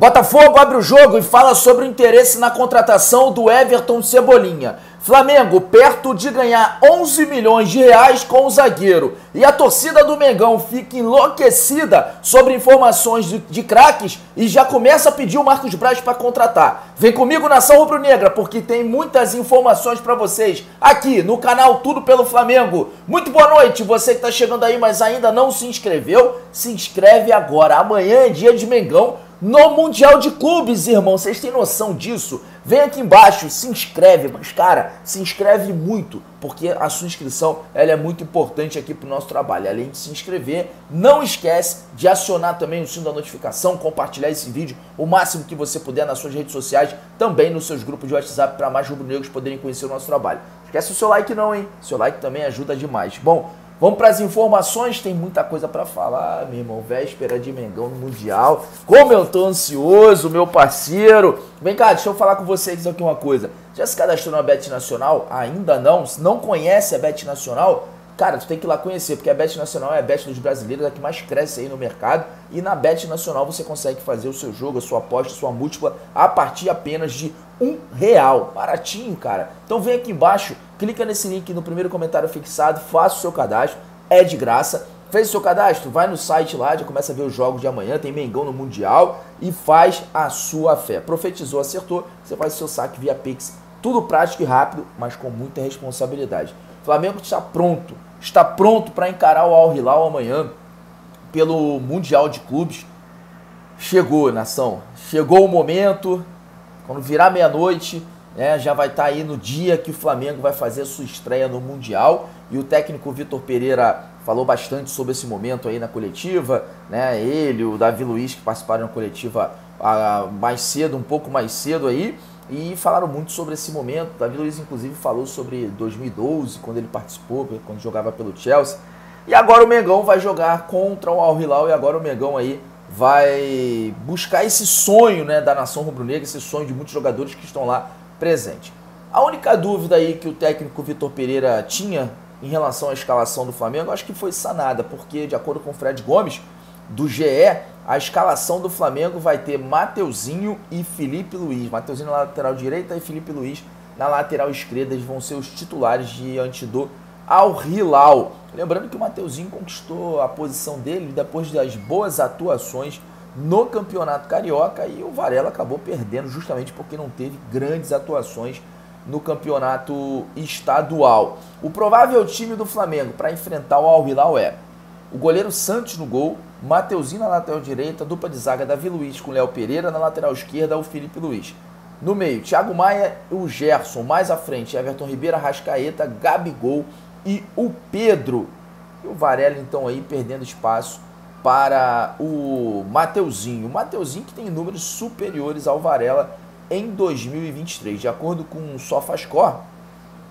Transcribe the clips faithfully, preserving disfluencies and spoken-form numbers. Botafogo abre o jogo e fala sobre o interesse na contratação do Everton Cebolinha. Flamengo perto de ganhar onze milhões de reais com o zagueiro. E a torcida do Mengão fica enlouquecida sobre informações de, de craques e já começa a pedir o Marcos Braz para contratar. Vem comigo, Nação Rubro-Negra, porque tem muitas informações para vocês aqui no canal Tudo Pelo Flamengo. Muito boa noite, você que está chegando aí, mas ainda não se inscreveu, se inscreve agora. Amanhã é dia de Mengão. No Mundial de Clubes, irmão, vocês têm noção disso? Vem aqui embaixo, se inscreve, mas cara, se inscreve muito, porque a sua inscrição ela é muito importante aqui pro nosso trabalho. Além de se inscrever, não esquece de acionar também o sino da notificação, compartilhar esse vídeo o máximo que você puder nas suas redes sociais, também nos seus grupos de WhatsApp para mais rubro-negros poderem conhecer o nosso trabalho. Esquece o seu like não, hein? Seu like também ajuda demais. Bom, vamos para as informações, tem muita coisa para falar, meu irmão, véspera de Mengão no Mundial, como eu tô ansioso, meu parceiro. Vem cá, deixa eu falar com vocês aqui uma coisa, já se cadastrou na Bet Nacional? Ainda não? Se não conhece a Bet Nacional, cara, tu tem que ir lá conhecer, porque a Bet Nacional é a bet dos brasileiros, a que mais cresce aí no mercado, e na Bet Nacional você consegue fazer o seu jogo, a sua aposta, a sua múltipla, a partir apenas de um real, baratinho, cara. Então vem aqui embaixo, clica nesse link no primeiro comentário fixado, faça o seu cadastro, é de graça. Fez o seu cadastro? Vai no site lá, já começa a ver os jogos de amanhã, tem Mengão no Mundial e faz a sua fé. Profetizou, acertou, você faz o seu saque via Pix, tudo prático e rápido, mas com muita responsabilidade. O Flamengo está pronto, está pronto para encarar o Al Hilal amanhã pelo Mundial de Clubes. Chegou, nação, chegou o momento. Quando virar meia-noite, né, já vai estar tá aí no dia que o Flamengo vai fazer sua estreia no Mundial. E o técnico Vitor Pereira falou bastante sobre esse momento aí na coletiva, né? Ele, o David Luiz, que participaram da coletiva ah, mais cedo, um pouco mais cedo aí, e falaram muito sobre esse momento. O David Luiz, inclusive, falou sobre dois mil e doze, quando ele participou, quando jogava pelo Chelsea. E agora o Mengão vai jogar contra o Al Hilal, e agora o Mengão aí vai buscar esse sonho, né, da nação rubro-negra, esse sonho de muitos jogadores que estão lá presentes. A única dúvida aí que o técnico Vitor Pereira tinha em relação à escalação do Flamengo, acho que foi sanada, porque de acordo com o Fred Gomes, do G E, a escalação do Flamengo vai ter Matheuzinho e Filipe Luís. Matheuzinho na lateral direita e Filipe Luís na lateral esquerda. Eles vão ser os titulares diante do Al Hilal. Lembrando que o Matheuzinho conquistou a posição dele depois das boas atuações no Campeonato Carioca, e o Varela acabou perdendo justamente porque não teve grandes atuações no Campeonato Estadual. O provável time do Flamengo para enfrentar o Al Hilal é o goleiro Santos no gol, Matheuzinho na lateral direita, dupla de zaga Davi Luiz com Léo Pereira, na lateral esquerda o Filipe Luís. No meio, Thiago Maia e o Gerson, mais à frente Everton Ribeiro, Arrascaeta, Gabigol e o Pedro. E o Varela então aí perdendo espaço para o Matheuzinho. O Matheuzinho que tem números superiores ao Varela em dois mil e vinte e três. De acordo com o SofaScore,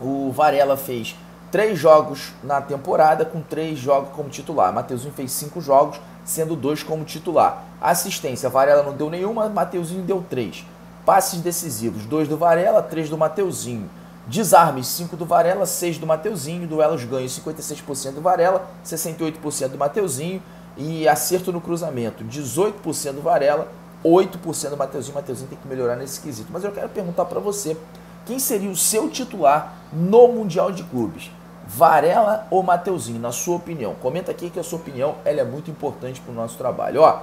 o Varela fez três jogos na temporada com três jogos como titular. Matheuzinho fez cinco jogos, sendo dois como titular. Assistência, Varela não deu nenhuma, Matheuzinho deu três. Passes decisivos, dois do Varela, três do Matheuzinho. Desarmes, cinco do Varela, seis do Matheuzinho. Duelos ganhos, cinquenta e seis por cento do Varela, sessenta e oito por cento do Matheuzinho. E acerto no cruzamento, dezoito por cento do Varela, oito por cento do Matheuzinho. Matheuzinho tem que melhorar nesse quesito. Mas eu quero perguntar para você, quem seria o seu titular no Mundial de Clubes? Varela ou Matheuzinho, na sua opinião? Comenta aqui que a sua opinião ela é muito importante para o nosso trabalho. Ó,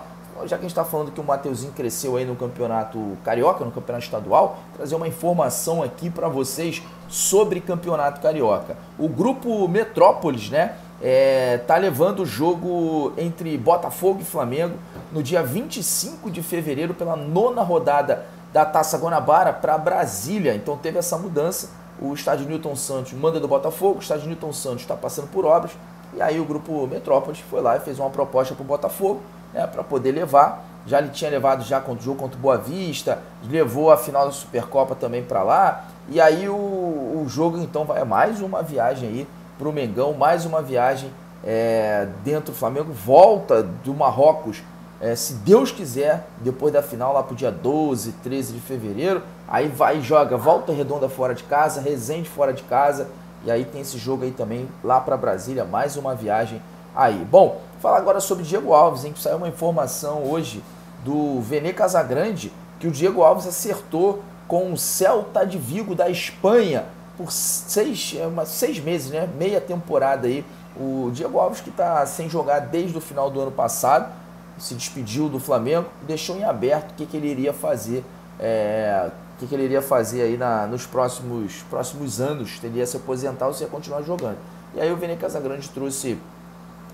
já que a gente está falando que o Matheuzinho cresceu aí no Campeonato Carioca, no Campeonato Estadual, trazer uma informação aqui para vocês sobre Campeonato Carioca. O grupo Metrópoles, né, é, tá levando o jogo entre Botafogo e Flamengo no dia vinte e cinco de fevereiro pela nona rodada da Taça Guanabara para Brasília. Então teve essa mudança, o estádio Nilton Santos manda do Botafogo, o estádio Nilton Santos está passando por obras, e aí o grupo Metrópolis foi lá e fez uma proposta para o Botafogo, né, para poder levar. Já ele tinha levado já contra o jogo contra o Boa Vista, levou a final da Supercopa também para lá, e aí o, o jogo então vai mais uma viagem aí para o Mengão, mais uma viagem é, dentro do Flamengo, volta do Marrocos, é, se Deus quiser, depois da final lá para o dia doze, treze de fevereiro, aí vai e joga Volta Redonda fora de casa, Resende fora de casa, e aí tem esse jogo aí também lá para Brasília, mais uma viagem aí. Bom, falar agora sobre Diego Alves, hein, que saiu uma informação hoje do Vené Casagrande, que o Diego Alves acertou com o Celta de Vigo da Espanha por seis, seis meses, né? Meia temporada aí. O Diego Alves, que está sem jogar desde o final do ano passado, se despediu do Flamengo, deixou em aberto o que, que ele iria fazer, é, o que, que ele iria fazer aí na, nos próximos, próximos anos, teria se aposentar ou se ia continuar jogando. E aí o Vené Casagrande trouxe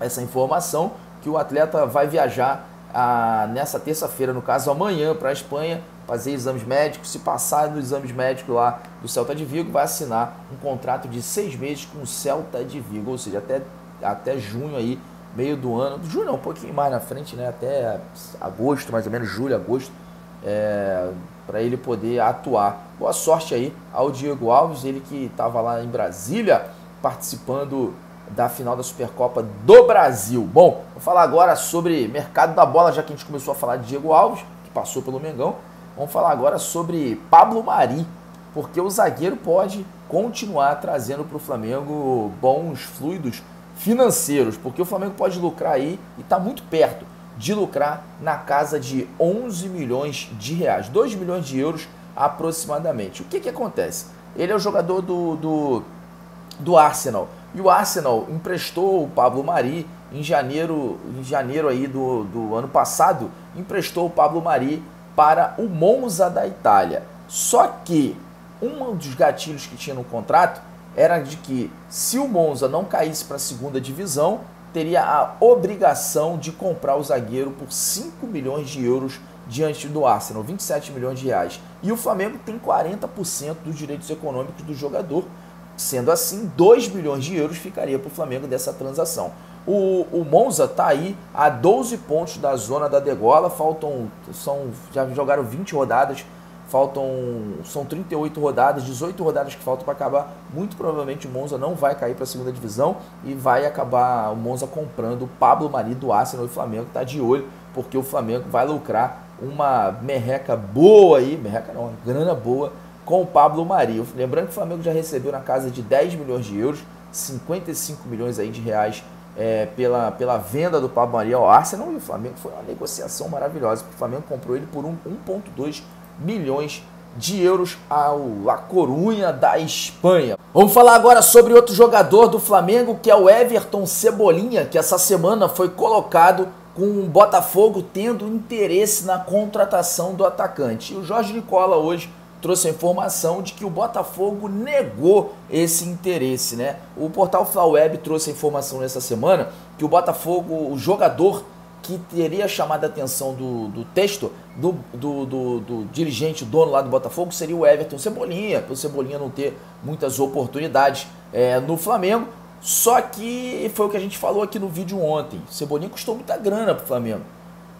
essa informação que o atleta vai viajar a, nessa terça-feira, no caso amanhã, para a Espanha, fazer exames médicos, se passar nos exames médicos lá do Celta de Vigo, vai assinar um contrato de seis meses com o Celta de Vigo, ou seja, até, até junho aí, meio do ano, junho não, um pouquinho mais na frente, né, até agosto, mais ou menos, julho, agosto, é, para ele poder atuar. Boa sorte aí ao Diego Alves, ele que estava lá em Brasília, participando da final da Supercopa do Brasil. Bom, vou falar agora sobre mercado da bola, já que a gente começou a falar de Diego Alves, que passou pelo Mengão. Vamos falar agora sobre Pablo Mari, porque o zagueiro pode continuar trazendo para o Flamengo bons fluidos financeiros, porque o Flamengo pode lucrar aí, e está muito perto de lucrar, na casa de onze milhões de reais, dois milhões de euros aproximadamente. O que que acontece? Ele é o jogador do, do, do Arsenal, e o Arsenal emprestou o Pablo Mari em janeiro, em janeiro aí do, do ano passado, emprestou o Pablo Mari para o Monza da Itália. Só que um dos gatilhos que tinha no contrato era de que, se o Monza não caísse para a segunda divisão, teria a obrigação de comprar o zagueiro por cinco milhões de euros diante do Arsenal, vinte e sete milhões de reais. E o Flamengo tem quarenta por cento dos direitos econômicos do jogador. Sendo assim, dois milhões de euros ficaria para o Flamengo dessa transação. O, o Monza está aí a doze pontos da zona da degola, faltam, são, já jogaram vinte rodadas, faltam, são trinta e oito rodadas, dezoito rodadas que faltam para acabar. Muito provavelmente o Monza não vai cair para a segunda divisão e vai acabar o Monza comprando o Pablo Mari do Arsenal, e o Flamengo está de olho, porque o Flamengo vai lucrar uma merreca boa aí, merreca não, uma grana boa com o Pablo Mari. Lembrando que o Flamengo já recebeu na casa de dez milhões de euros, cinquenta e cinco milhões aí de reais, É, pela, pela venda do Pablo Mari ao Arsenal, e o Flamengo foi uma negociação maravilhosa, porque o Flamengo comprou ele por um vírgula dois milhões de euros ao La Coruña da Espanha. Vamos falar agora sobre outro jogador do Flamengo, que é o Everton Cebolinha, que essa semana foi colocado com o Botafogo tendo interesse na contratação do atacante. E o Jorge Nicola hoje trouxe a informação de que o Botafogo negou esse interesse, né? O portal Flaweb trouxe a informação nessa semana que o Botafogo, o jogador que teria chamado a atenção do, do texto do, do, do, do dirigente, o dono lá do Botafogo, seria o Everton Cebolinha, para o Cebolinha não ter muitas oportunidades é, no Flamengo. Só que foi o que a gente falou aqui no vídeo ontem, o Cebolinha custou muita grana para o Flamengo,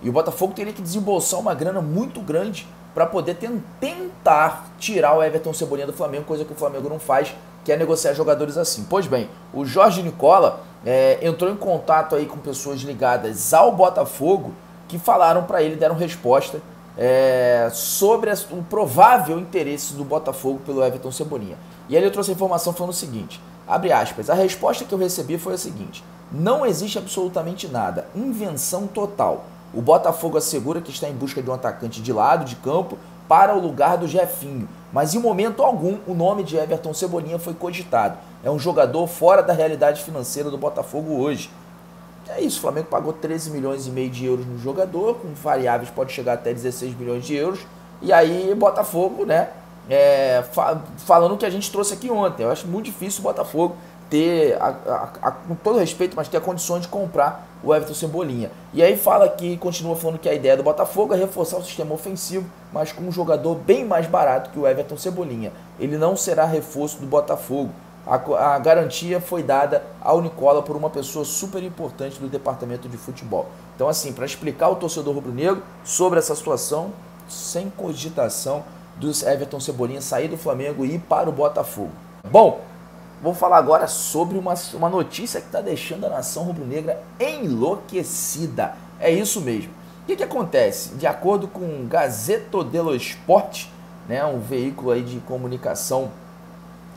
e o Botafogo teria que desembolsar uma grana muito grande para poder tentar tirar o Everton Cebolinha do Flamengo, coisa que o Flamengo não faz, que é negociar jogadores assim. Pois bem, o Jorge Nicola é, entrou em contato aí com pessoas ligadas ao Botafogo, que falaram para ele, deram resposta é, sobre a, o provável interesse do Botafogo pelo Everton Cebolinha. E aí ele trouxe a informação falando o seguinte, abre aspas, a resposta que eu recebi foi a seguinte, não existe absolutamente nada, invenção total. O Botafogo assegura que está em busca de um atacante de lado de campo para o lugar do Jefinho, mas em momento algum o nome de Everton Cebolinha foi cogitado. É um jogador fora da realidade financeira do Botafogo hoje. É isso, o Flamengo pagou treze milhões e meio de euros no jogador, com variáveis pode chegar até dezesseis milhões de euros, e aí Botafogo, né, é, fa falando o que a gente trouxe aqui ontem, eu acho muito difícil o Botafogo ter, a, a, a, com todo respeito, mas ter condições de comprar o Everton Cebolinha. E aí fala que, continua falando que a ideia do Botafogo é reforçar o sistema ofensivo, mas com um jogador bem mais barato que o Everton Cebolinha. Ele não será reforço do Botafogo. A, a garantia foi dada ao Nicola por uma pessoa super importante do departamento de futebol. Então, assim, para explicar ao torcedor rubro-negro sobre essa situação, sem cogitação do Everton Cebolinha sair do Flamengo e ir para o Botafogo. Bom, vou falar agora sobre uma, uma notícia que está deixando a nação rubro-negra enlouquecida. É isso mesmo. O que, que acontece? De acordo com Gazeta dello Sport, né, um veículo aí de comunicação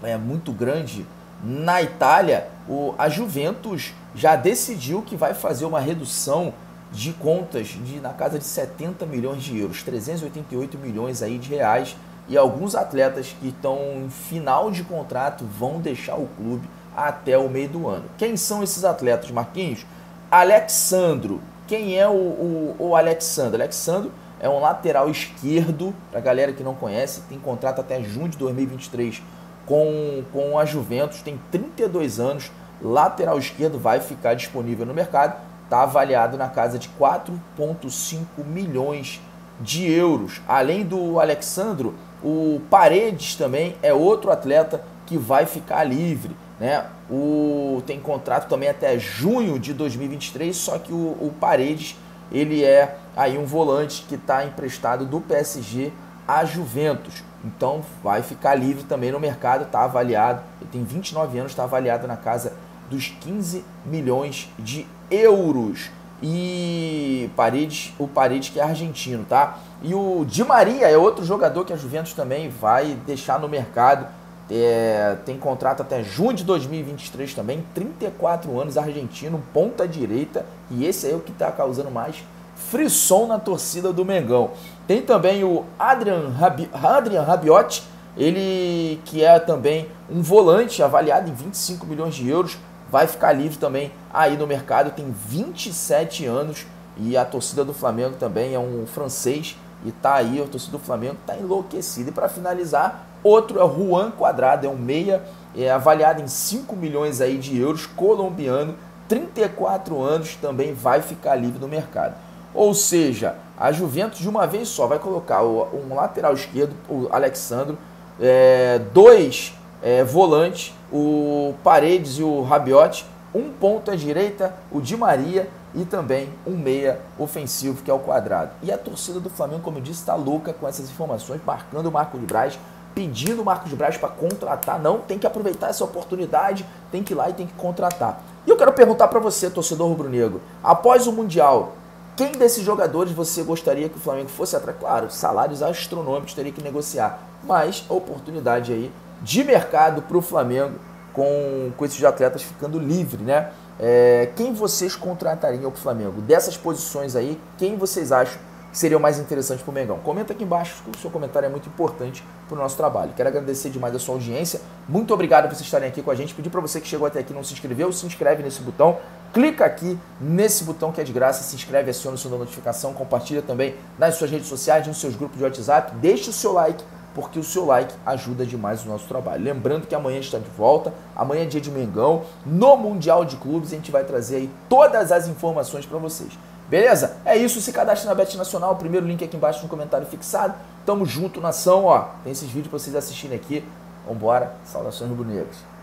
é, muito grande na Itália, o, a Juventus já decidiu que vai fazer uma redução de contas de na casa de setenta milhões de euros, trezentos e oitenta e oito milhões aí de reais, e alguns atletas que estão em final de contrato vão deixar o clube até o meio do ano. Quem são esses atletas, Marquinhos? Alex Sandro. Quem é o, o, o Alex Sandro? Alex Sandro é um lateral esquerdo, para a galera que não conhece, tem contrato até junho de dois mil e vinte e três com, com a Juventus, tem trinta e dois anos, lateral esquerdo, vai ficar disponível no mercado, está avaliado na casa de quatro vírgula cinco milhões de euros. Além do Alex Sandro, o Paredes também é outro atleta que vai ficar livre, né? O, tem contrato também até junho de dois mil e vinte e três, só que o, o Paredes, ele é aí um volante que está emprestado do P S G à Juventus. Então vai ficar livre também no mercado, está avaliado, ele tem vinte e nove anos, está avaliado na casa dos quinze milhões de euros. E Paredes, o Paredes que é argentino, tá? E o Di Maria é outro jogador que a Juventus também vai deixar no mercado, é, tem contrato até junho de dois mil e vinte e três também, trinta e quatro anos, argentino, ponta direita, e esse é o que está causando mais frisson na torcida do Mengão. Tem também o Adrien Rabi, Adrien Rabiot, ele que é também um volante avaliado em vinte e cinco milhões de euros, vai ficar livre também aí no mercado, tem vinte e sete anos, e a torcida do Flamengo também é um francês, e tá aí, a torcida do Flamengo tá enlouquecida. E para finalizar, outro é o Juan Cuadrado, é um meia, é avaliado em cinco milhões aí de euros, colombiano, trinta e quatro anos, também vai ficar livre no mercado. Ou seja, a Juventus de uma vez só vai colocar um lateral esquerdo, o Alex Sandro, é, dois é, volantes, o Paredes e o Rabiot, um ponta direita, o Di Maria, e também um meia ofensivo, que é o Cuadrado. E a torcida do Flamengo, como eu disse, está louca com essas informações, marcando o Marcos Braz, pedindo o Marcos Braz para contratar. Não, tem que aproveitar essa oportunidade, tem que ir lá e tem que contratar. E eu quero perguntar para você, torcedor rubro-negro, após o Mundial, quem desses jogadores você gostaria que o Flamengo fosse atrás? Claro, salários astronômicos teria que negociar, mas a oportunidade aí de mercado para o Flamengo com, com esses atletas ficando livre, né? É, quem vocês contratariam para o Flamengo? Dessas posições aí, quem vocês acham que seria o mais interessante para o Mengão? Comenta aqui embaixo, que o seu comentário é muito importante para o nosso trabalho. Quero agradecer demais a sua audiência. Muito obrigado por vocês estarem aqui com a gente. Pedi para você que chegou até aqui e não se inscreveu, se inscreve nesse botão. Clica aqui nesse botão que é de graça, se inscreve, aciona o sino da notificação, compartilha também nas suas redes sociais, nos seus grupos de WhatsApp. Deixa o seu like, porque o seu like ajuda demais o nosso trabalho. Lembrando que amanhã a gente está de volta, amanhã é dia de Mengão, no Mundial de Clubes, a gente vai trazer aí todas as informações para vocês. Beleza? É isso, se cadastre na Bet Nacional, o primeiro link aqui embaixo no comentário fixado. Tamo junto, nação, ó, tem esses vídeos para vocês assistirem aqui. Vambora, saudações rubro-negras.